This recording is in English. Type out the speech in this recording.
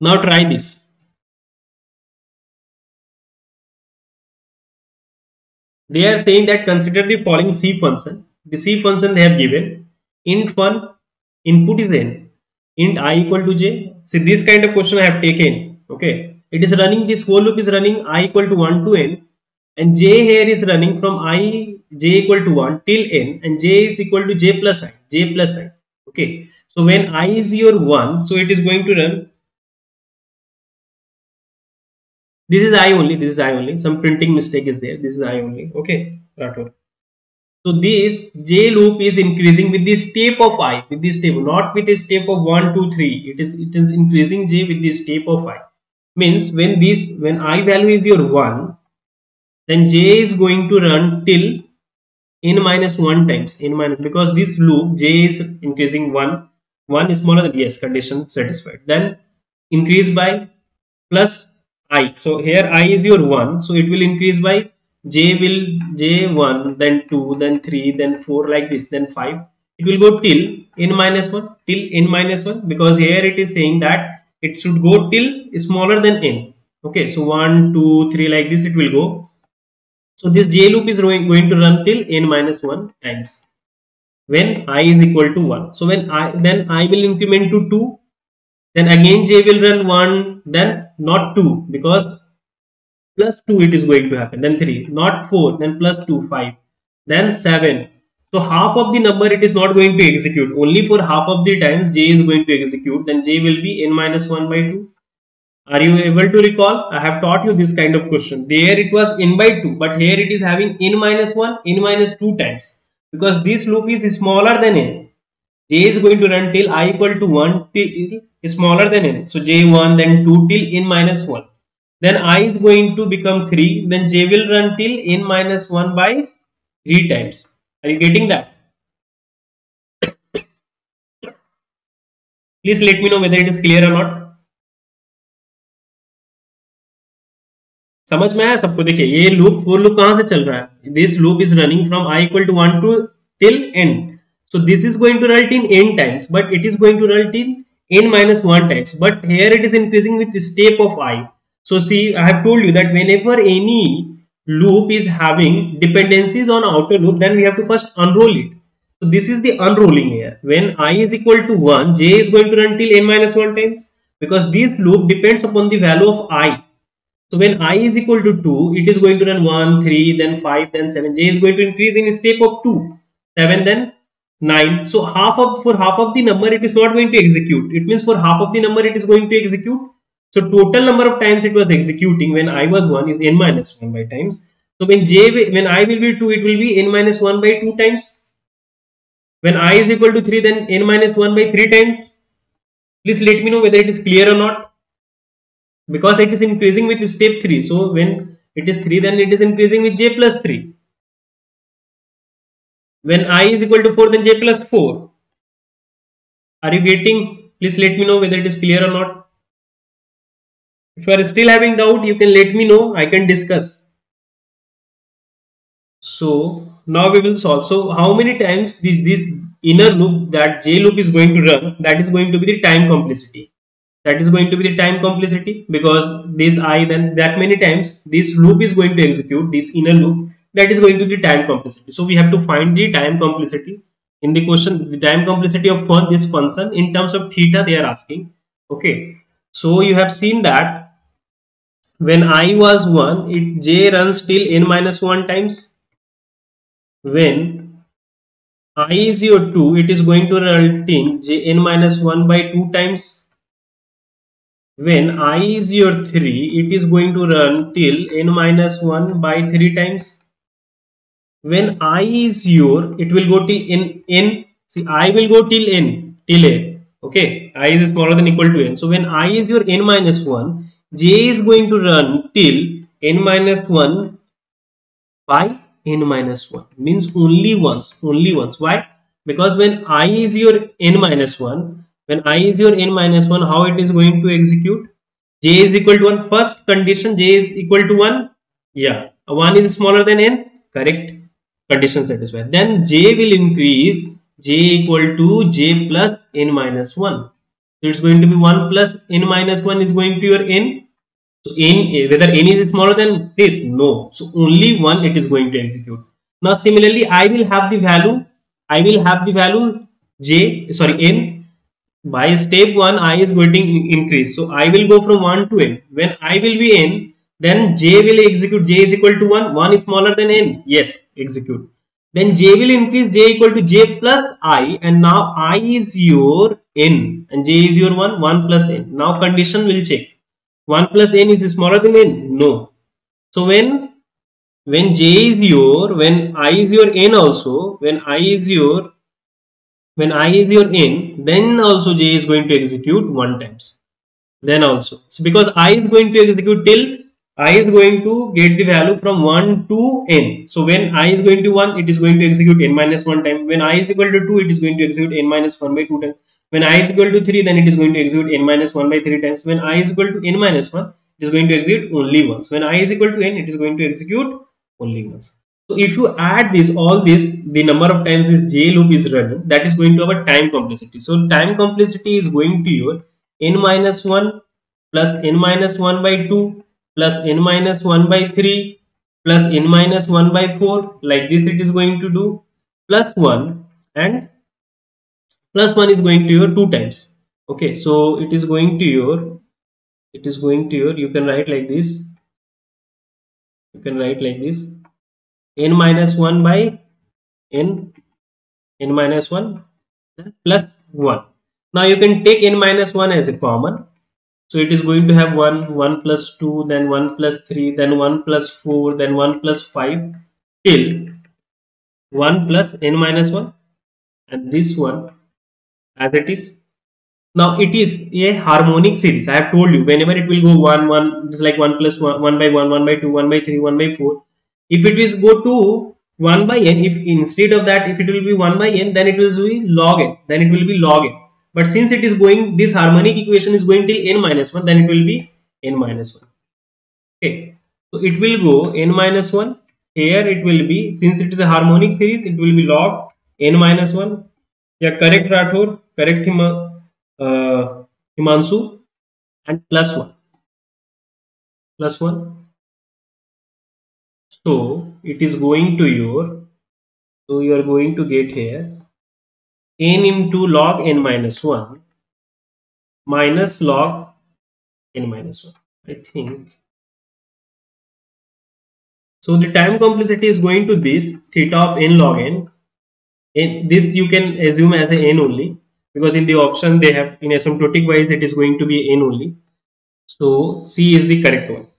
Now try this. They are saying that consider the following C function. The C function they have given. Int 1, input is n. Int I equal to j. See, this kind of question I have taken. Okay. It is running, this whole loop is running I equal to 1 to n. And j here is running from I, j equal to 1 till n. And j is equal to j plus I. J plus I. Okay. So when I is your 1, so it is going to run. This is I only. Some printing mistake is there. This is I only. Okay. So this J loop is increasing with the step of I, with this step, not with the step of 1, 2, 3. It is increasing J with the step of I. Means when I value is your 1, then J is going to run till n minus 1 times n minus, because this loop J is increasing 1 is smaller than, yes, condition satisfied. Then increase by plus I. So here I is your 1, so it will increase by j1, then 2, then 3, then 4, like this, then 5. It will go till n minus 1, till n minus 1, because here it is saying that it should go till smaller than n. Okay, so 1, 2, 3, like this it will go. So this J loop is going to run till n minus 1 times when I is equal to 1. So when I will increment to 2. Then again J will run 1, then not 2, because plus 2 it is going to happen, then 3, not 4, then plus 2, 5, then 7. So half of the number it is not going to execute, only for half of the times J is going to execute, then J will be n minus 1 by 2. Are you able to recall? I have taught you this kind of question. There it was n by 2, but here it is having n minus 1, n minus 2 times, because this loop is smaller than n. J is going to run till I equal to 1 till smaller than n. So j1, then 2 till n minus 1. Then I is going to become 3. Then j will run till n minus 1 by 3 times. Are you getting that? Please let me know whether it is clear or not. समझ में आया सबको? देखिए ये loop for loop कहां से चल रहा है? This loop is running from I equal to 1 to till n. So this is going to run till n times, but it is going to run till n minus 1 times. But here it is increasing with the step of I. So see, I have told you that whenever any loop is having dependencies on outer loop, then we have to first unroll it. So this is the unrolling here. When I is equal to 1, j is going to run till n minus 1 times, because this loop depends upon the value of I. So when I is equal to 2, it is going to run 1, 3, then 5, then 7. J is going to increase in step of 2, 7, then 9. So for half of the number it is not going to execute. It means for half of the number it is going to execute. So total number of times it was executing when I was 1 is n minus 1 by times. So when I will be 2, it will be n minus 1 by 2 times. When I is equal to 3, then n minus 1 by 3 times. Please let me know whether it is clear or not, because it is increasing with step 3. So when it is 3, then it is increasing with j plus 3. When I is equal to 4, then j plus 4. Are you getting? Please let me know whether it is clear or not. If you are still having doubt, you can let me know. I can discuss. So now we will solve. So how many times this inner loop, that J loop is going to run, that is going to be the time complicity. That is going to be the time complicity, because this I, then that many times this loop is going to execute, this inner loop. That is going to be time complicity. So we have to find the time complicity in the question. The time complicity of this function in terms of theta they are asking. Okay. So you have seen that when I was 1, j runs till n minus 1 times. When I is your 2, it is going to run till j n minus 1 by 2 times. When I is your 3, it is going to run till n minus 1 by 3 times. When I is your, it will go till n. See, I will go till n, till a. Okay, I is smaller than equal to n. So when I is your n minus 1, j is going to run till n minus 1 by n minus 1. Means only once, only once. Why? Because when I is your n minus 1, how it is going to execute? J is equal to 1. First condition, j is equal to 1. Yeah, 1 is smaller than n. Correct. Condition satisfied. Then j will increase j equal to j plus n minus 1. So it's going to be 1 plus n minus 1 is going to your n. So n, whether n is smaller than this, no. So only 1 it is going to execute. Now similarly, I will have the value. I will have the value n. By step 1, I is going to increase. So I will go from 1 to n. When I will be n, then j will execute. J is equal to 1. 1 is smaller than n. Yes, execute. Then j will increase, j equal to j plus I, and now I is your n and j is your 1 plus n. Now condition will check. 1 plus n is smaller than n? No. So when j is your, when I is your n also, when I is your n, then also j is going to execute 1 times. Then also. So because I is going to execute till I is going to get the value from 1 to n. So when I is going to 1, it is going to execute n minus 1 time. When I is equal to 2, it is going to execute n minus 1 by 2 times. When I is equal to 3, then it is going to execute n minus 1 by 3 times. When I is equal to n minus 1, it is going to execute only once. When I is equal to n, it is going to execute only once. So if you add this, all this, the number of times this j loop is running, that is going to our time complexity. So time complexity is going to your n minus 1 plus n minus 1 by 2. Plus n minus 1 by 3 plus n minus 1 by 4, like this it is going to do, plus 1, and plus 1 is going to your 2 times. Okay, so it is going to your, you can write like this, n minus 1 by n minus 1 plus 1. Now you can take n minus 1 as a common. So it is going to have 1 plus 2, then 1 plus 3, then 1 plus 4, then 1 plus 5 till 1 plus n minus 1, and this one as it is. Now it is a harmonic series. I have told you, whenever it will go 1, 1, it's like 1 plus 1, 1 by 1, 1 by 2, 1 by 3, 1 by 4. If it is go to 1 by n, if instead of that, if it will be 1 by n, then it will be log n, But since it is going, this harmonic equation is going till n minus 1, then it will be n minus 1. Okay. So it will go n minus 1. Here it will be, since it is a harmonic series, it will be log n minus 1. Yeah, correct Rathore, correct Himanshu, and plus 1. So it is going to your, so you are going to get here n into log n minus 1 minus log n minus 1, I think. So the time complexity is going to this theta of n log n. This you can assume as a n only, because in the option they have, in asymptotic wise it is going to be n only. So C is the correct one.